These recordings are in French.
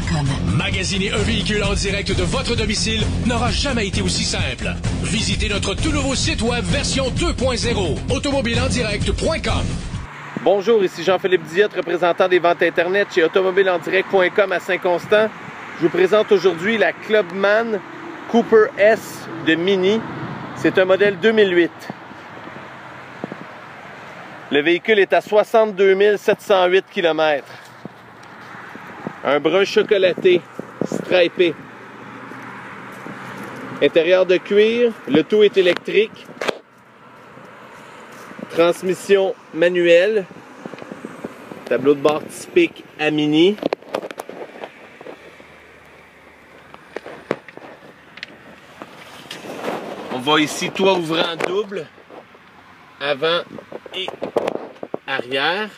Automobile-en-direct.com. Magasiner un véhicule en direct de votre domicile n'aura jamais été aussi simple. Visitez notre tout nouveau site web version 2.0, Automobile-en-direct.com. Bonjour, ici Jean-Philippe Dyotte, représentant des ventes Internet chez Automobile-en-direct.com à Saint-Constant. Je vous présente aujourd'hui la Clubman Cooper S de Mini. C'est un modèle 2008. Le véhicule est à 62 708 km. Un brun chocolaté, stripé. Intérieur de cuir, le tout est électrique. Transmission manuelle. Tableau de bord typique à Mini. On voit ici toit ouvrant double, avant et arrière.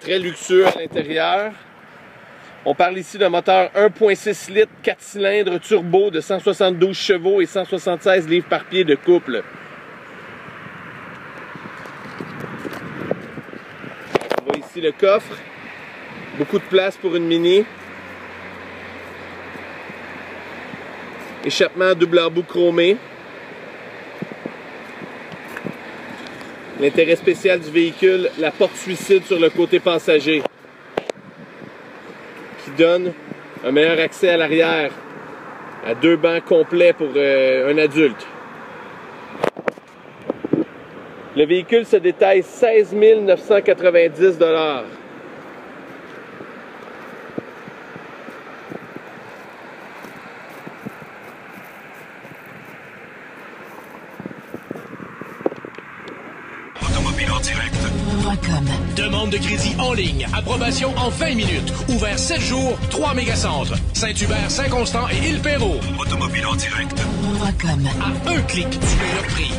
Très luxueux à l'intérieur. On parle ici d'un moteur 1.6 litres, 4 cylindres, turbo de 172 chevaux et 176 livres par pied de couple. On voit ici le coffre. Beaucoup de place pour une Mini. Échappement à double embout chromé. L'intérêt spécial du véhicule, la porte suicide sur le côté passager, qui donne un meilleur accès à l'arrière, à deux bancs complets pour un adulte. Le véhicule se détaille 16 990 $. Demande de crédit en ligne. Approbation en 20 minutes. Ouvert 7 jours, 3 mégacentres. Saint-Hubert, Saint-Constant et Île-Perrot. Automobile-en-direct.com. À un clic du meilleur prix.